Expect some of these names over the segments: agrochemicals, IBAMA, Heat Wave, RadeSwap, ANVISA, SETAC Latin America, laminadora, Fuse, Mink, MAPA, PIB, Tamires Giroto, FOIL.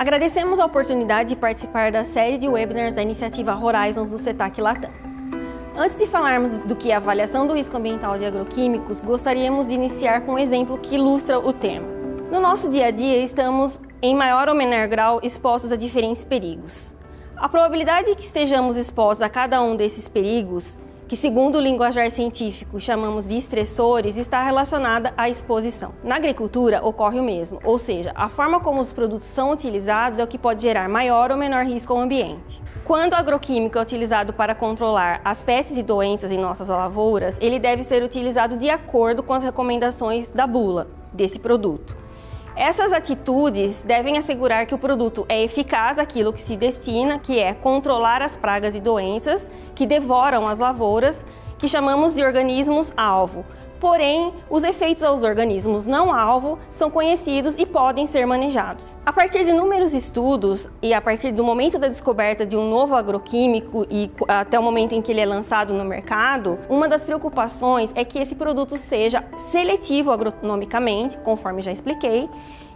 Agradecemos a oportunidade de participar da série de webinars da iniciativa Horizons do SETAC Latam. Antes de falarmos do que é a avaliação do risco ambiental de agroquímicos, gostaríamos de iniciar com um exemplo que ilustra o tema. No nosso dia a dia, estamos, em maior ou menor grau, expostos a diferentes perigos. A probabilidade de que estejamos expostos a cada um desses perigos, que segundo o linguajar científico chamamos de estressores, está relacionada à exposição. Na agricultura ocorre o mesmo, ou seja, a forma como os produtos são utilizados é o que pode gerar maior ou menor risco ao ambiente. Quando o agroquímico é utilizado para controlar as pestes e doenças em nossas lavouras, ele deve ser utilizado de acordo com as recomendações da bula desse produto. Essas atitudes devem assegurar que o produto é eficaz àquilo que se destina, que é controlar as pragas e doenças que devoram as lavouras, que chamamos de organismos-alvo. Porém, os efeitos aos organismos não-alvo são conhecidos e podem ser manejados. A partir de inúmeros estudos e a partir do momento da descoberta de um novo agroquímico e até o momento em que ele é lançado no mercado, uma das preocupações é que esse produto seja seletivo agronomicamente, conforme já expliquei,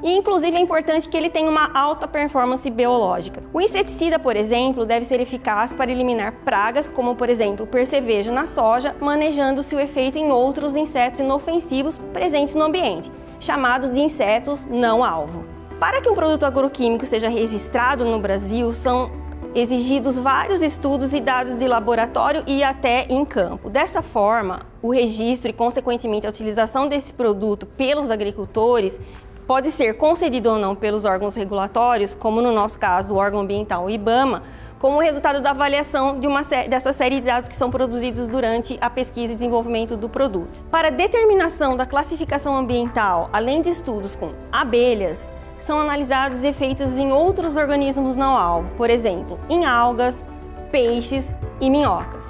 e inclusive é importante que ele tenha uma alta performance biológica. O inseticida, por exemplo, deve ser eficaz para eliminar pragas como, por exemplo, percevejo na soja, manejando-se o efeito em outros insetos inofensivos presentes no ambiente, chamados de insetos não-alvo. Para que um produto agroquímico seja registrado no Brasil, são exigidos vários estudos e dados de laboratório e até em campo. Dessa forma, o registro e, consequentemente, a utilização desse produto pelos agricultores pode ser concedido ou não pelos órgãos regulatórios, como no nosso caso o órgão ambiental, o IBAMA, como resultado da avaliação de dessa série de dados que são produzidos durante a pesquisa e desenvolvimento do produto. Para a determinação da classificação ambiental, além de estudos com abelhas, são analisados efeitos em outros organismos não-alvo, por exemplo, em algas, peixes e minhocas.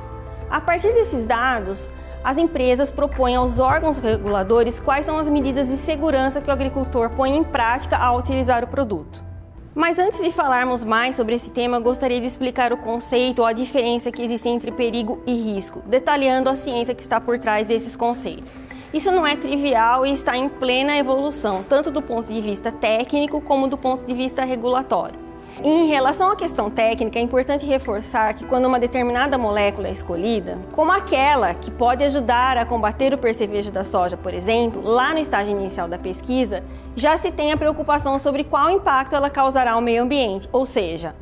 A partir desses dados, as empresas propõem aos órgãos reguladores quais são as medidas de segurança que o agricultor põe em prática ao utilizar o produto. Mas antes de falarmos mais sobre esse tema, gostaria de explicar o conceito ou a diferença que existe entre perigo e risco, detalhando a ciência que está por trás desses conceitos. Isso não é trivial e está em plena evolução, tanto do ponto de vista técnico como do ponto de vista regulatório. Em relação à questão técnica, é importante reforçar que quando uma determinada molécula é escolhida, como aquela que pode ajudar a combater o percevejo da soja, por exemplo, lá no estágio inicial da pesquisa, já se tem a preocupação sobre qual impacto ela causará ao meio ambiente, ou seja,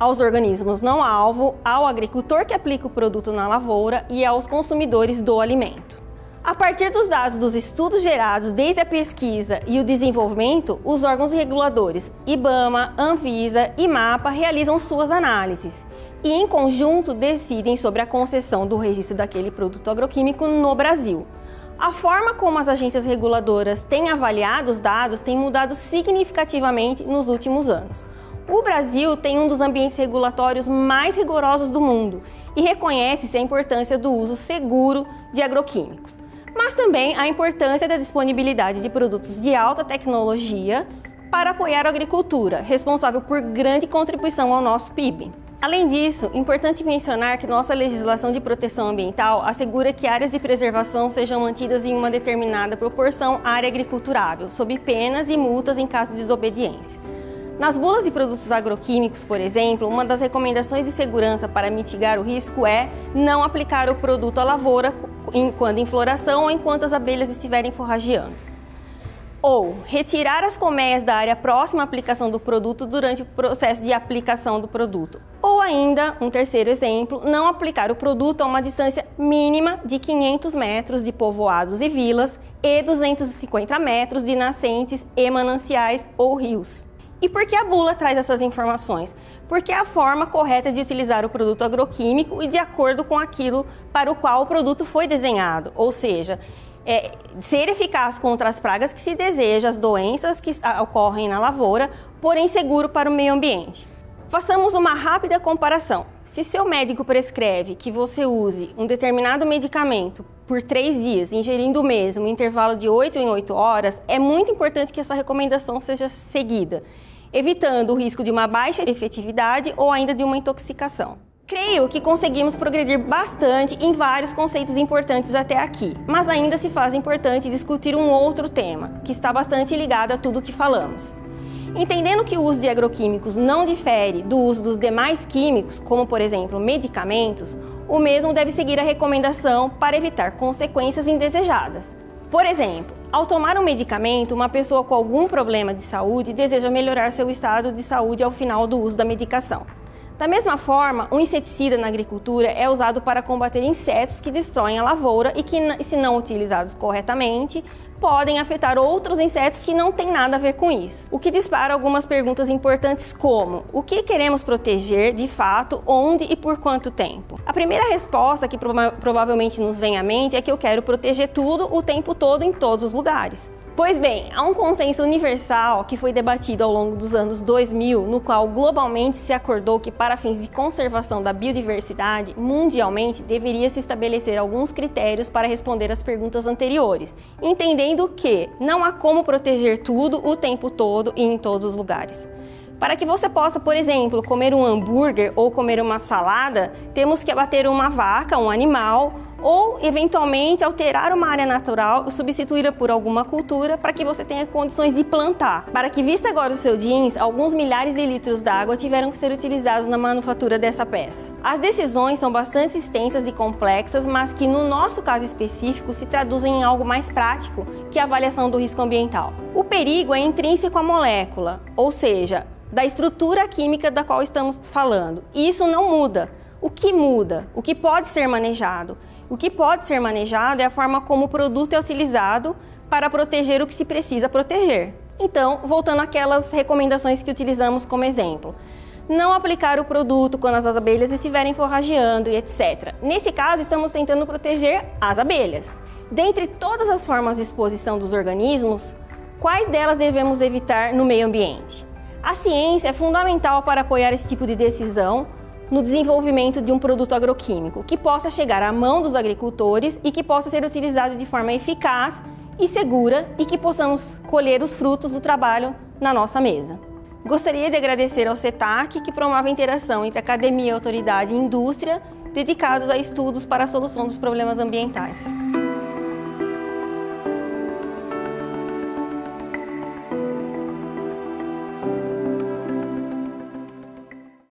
aos organismos não-alvo, ao agricultor que aplica o produto na lavoura e aos consumidores do alimento. A partir dos dados dos estudos gerados desde a pesquisa e o desenvolvimento, os órgãos reguladores IBAMA, ANVISA e MAPA realizam suas análises e, em conjunto, decidem sobre a concessão do registro daquele produto agroquímico no Brasil. A forma como as agências reguladoras têm avaliado os dados tem mudado significativamente nos últimos anos. O Brasil tem um dos ambientes regulatórios mais rigorosos do mundo e reconhece-se a importância do uso seguro de agroquímicos, mas também a importância da disponibilidade de produtos de alta tecnologia para apoiar a agricultura, responsável por grande contribuição ao nosso PIB. Além disso, é importante mencionar que nossa legislação de proteção ambiental assegura que áreas de preservação sejam mantidas em uma determinada proporção à área agriculturável, sob penas e multas em caso de desobediência. Nas bulas de produtos agroquímicos, por exemplo, uma das recomendações de segurança para mitigar o risco é não aplicar o produto à lavoura enquanto em floração ou enquanto as abelhas estiverem forrageando. Ou retirar as colmeias da área próxima à aplicação do produto durante o processo de aplicação do produto. Ou ainda, um terceiro exemplo, não aplicar o produto a uma distância mínima de 500 metros de povoados e vilas e 250 metros de nascentes e mananciais ou rios. E por que a bula traz essas informações? Porque é a forma correta de utilizar o produto agroquímico e de acordo com aquilo para o qual o produto foi desenhado, ou seja, ser eficaz contra as pragas que se deseja, as doenças que ocorrem na lavoura, porém seguro para o meio ambiente. Façamos uma rápida comparação. Se seu médico prescreve que você use um determinado medicamento por 3 dias, ingerindo o mesmo, em intervalo de 8 em 8 horas, é muito importante que essa recomendação seja seguida, evitando o risco de uma baixa efetividade ou ainda de uma intoxicação. Creio que conseguimos progredir bastante em vários conceitos importantes até aqui, mas ainda se faz importante discutir um outro tema, que está bastante ligado a tudo que falamos. Entendendo que o uso de agroquímicos não difere do uso dos demais químicos, como por exemplo medicamentos, o mesmo deve seguir a recomendação para evitar consequências indesejadas. Por exemplo, ao tomar um medicamento, uma pessoa com algum problema de saúde deseja melhorar seu estado de saúde ao final do uso da medicação. Da mesma forma, um inseticida na agricultura é usado para combater insetos que destroem a lavoura e que, se não utilizados corretamente, podem afetar outros insetos que não têm nada a ver com isso. O que dispara algumas perguntas importantes como: o que queremos proteger de fato, onde e por quanto tempo? A primeira resposta que provavelmente nos vem à mente é que eu quero proteger tudo, o tempo todo, em todos os lugares. Pois bem, há um consenso universal que foi debatido ao longo dos anos 2000, no qual globalmente se acordou que para fins de conservação da biodiversidade, mundialmente deveria se estabelecer alguns critérios para responder às perguntas anteriores, entendendo que não há como proteger tudo, o tempo todo e em todos os lugares. Para que você possa, por exemplo, comer um hambúrguer ou comer uma salada, temos que abater uma vaca, um animal, ou eventualmente alterar uma área natural e substituí-la por alguma cultura para que você tenha condições de plantar. Para que vista agora o seu jeans, alguns milhares de litros d'água tiveram que ser utilizados na manufatura dessa peça. As decisões são bastante extensas e complexas, mas que no nosso caso específico se traduzem em algo mais prático, que é a avaliação do risco ambiental. O perigo é intrínseco à molécula, ou seja, da estrutura química da qual estamos falando. E isso não muda. O que muda? O que pode ser manejado? O que pode ser manejado é a forma como o produto é utilizado para proteger o que se precisa proteger. Então, voltando àquelas recomendações que utilizamos como exemplo. Não aplicar o produto quando as abelhas estiverem forrageando e etc. Nesse caso, estamos tentando proteger as abelhas. Dentre todas as formas de exposição dos organismos, quais delas devemos evitar no meio ambiente? A ciência é fundamental para apoiar esse tipo de decisão no desenvolvimento de um produto agroquímico que possa chegar à mão dos agricultores e que possa ser utilizado de forma eficaz e segura e que possamos colher os frutos do trabalho na nossa mesa. Gostaria de agradecer ao SETAC, que promove a interação entre academia, autoridade e indústria dedicados a estudos para a solução dos problemas ambientais.